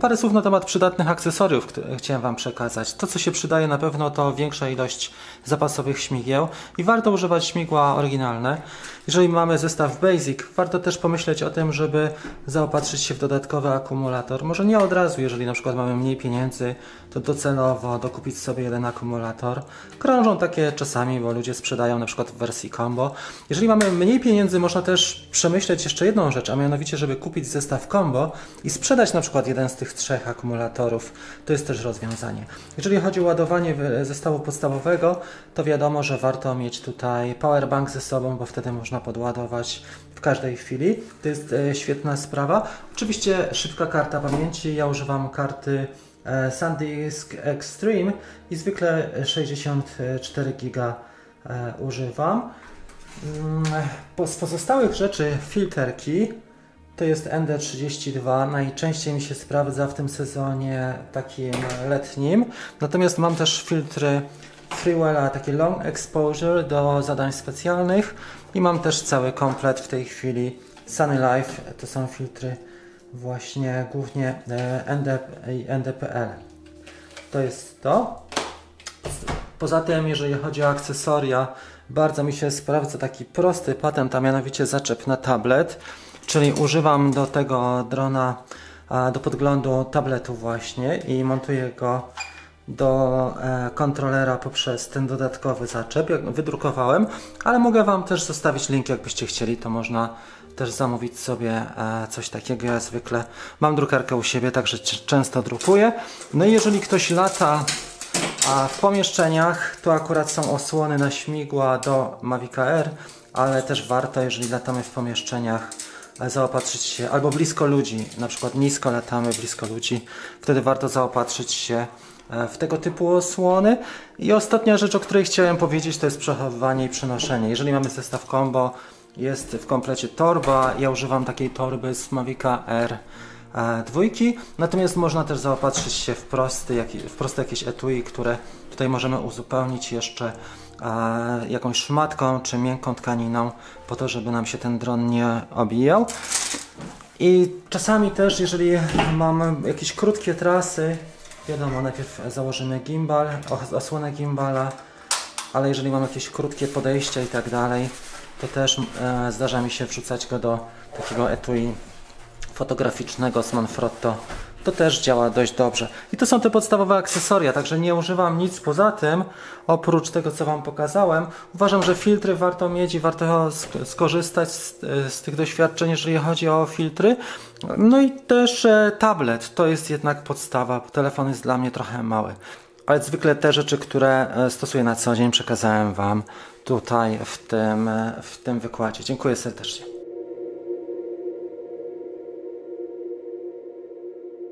Parę słów na temat przydatnych akcesoriów, które chciałem Wam przekazać. To, co się przydaje na pewno, to większa ilość zapasowych śmigieł i warto używać śmigła oryginalne. Jeżeli mamy zestaw Basic, warto też pomyśleć o tym, żeby zaopatrzyć się w dodatkowy akumulator. Może nie od razu, jeżeli na przykład mamy mniej pieniędzy, to docelowo dokupić sobie jeden akumulator. Krążą takie czasami, bo ludzie sprzedają na przykład w wersji combo. Jeżeli mamy mniej pieniędzy, można też przemyśleć jeszcze jedną rzecz, a mianowicie, żeby kupić zestaw combo i sprzedać na przykład jeden z tych trzech akumulatorów. To jest też rozwiązanie. Jeżeli chodzi o ładowanie zestawu podstawowego, to wiadomo, że warto mieć tutaj powerbank ze sobą, bo wtedy można podładować w każdej chwili. To jest świetna sprawa. Oczywiście szybka karta pamięci. Ja używam karty Sandisk Extreme i zwykle 64 GB używam. Z pozostałych rzeczy filterki. To jest ND32, najczęściej mi się sprawdza w tym sezonie takim letnim. Natomiast mam też filtry Freewella, takie long exposure do zadań specjalnych i mam też cały komplet w tej chwili Sunny Life, to są filtry właśnie głównie ND i NDPL. To jest to. Poza tym, jeżeli chodzi o akcesoria, bardzo mi się sprawdza taki prosty patent, a mianowicie zaczep na tablet. Czyli używam do tego drona, do podglądu tabletu właśnie i montuję go do kontrolera poprzez ten dodatkowy zaczep, jak wydrukowałem, ale mogę Wam też zostawić link, jakbyście chcieli, to można też zamówić sobie coś takiego. Ja zwykle mam drukarkę u siebie, także często drukuję. No i jeżeli ktoś lata w pomieszczeniach, to akurat są osłony na śmigła do Mavica Air, ale też warto, jeżeli latamy w pomieszczeniach, zaopatrzyć się albo blisko ludzi, na przykład nisko latamy, blisko ludzi, wtedy warto zaopatrzyć się w tego typu osłony. I ostatnia rzecz, o której chciałem powiedzieć, to jest przechowywanie i przenoszenie. Jeżeli mamy zestaw combo, jest w komplecie torba, ja używam takiej torby z Mavica Air 2, natomiast można też zaopatrzyć się w proste jakieś etui, które tutaj możemy uzupełnić jeszcze jakąś szmatką czy miękką tkaniną, po to, żeby nam się ten dron nie obijał. I czasami też, jeżeli mamy jakieś krótkie trasy, wiadomo, najpierw założymy gimbal, osłonę gimbala, ale jeżeli mamy jakieś krótkie podejścia i tak dalej, to też zdarza mi się wrzucać go do takiego etui fotograficznego z Manfrotto. To też działa dość dobrze. I to są te podstawowe akcesoria, także nie używam nic poza tym, oprócz tego, co Wam pokazałem. Uważam, że filtry warto mieć i warto skorzystać z tych doświadczeń, jeżeli chodzi o filtry. No i też tablet, to jest jednak podstawa, bo telefon jest dla mnie trochę mały. Ale zwykle te rzeczy, które stosuję na co dzień, przekazałem Wam tutaj w tym wykładzie. Dziękuję serdecznie.